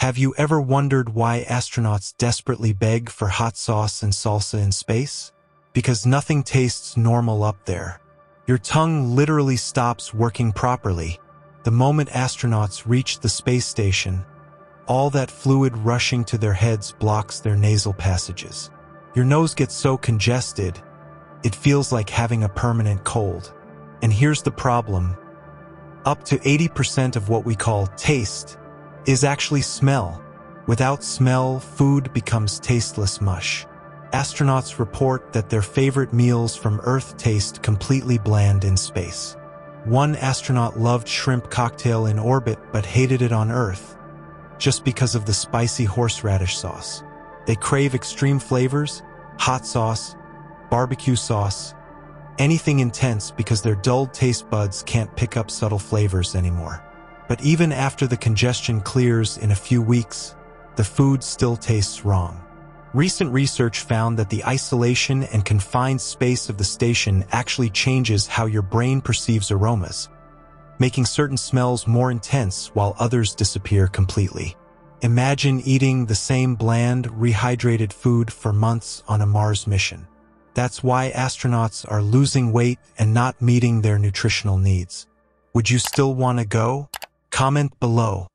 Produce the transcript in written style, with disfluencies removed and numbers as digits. Have you ever wondered why astronauts desperately beg for hot sauce and salsa in space? Because nothing tastes normal up there. Your tongue literally stops working properly. The moment astronauts reach the space station, all that fluid rushing to their heads blocks their nasal passages. Your nose gets so congested, it feels like having a permanent cold. And here's the problem. Up to 80% of what we call taste is actually smell. Without smell, food becomes tasteless mush. Astronauts report that their favorite meals from Earth taste completely bland in space. One astronaut loved shrimp cocktail in orbit but hated it on Earth, just because of the spicy horseradish sauce. They crave extreme flavors, hot sauce, barbecue sauce, anything intense because their dulled taste buds can't pick up subtle flavors anymore. But even after the congestion clears in a few weeks, the food still tastes wrong. Recent research found that the isolation and confined space of the station actually changes how your brain perceives aromas, making certain smells more intense while others disappear completely. Imagine eating the same bland, rehydrated food for months on a Mars mission. That's why astronauts are losing weight and not meeting their nutritional needs. Would you still want to go? Comment below.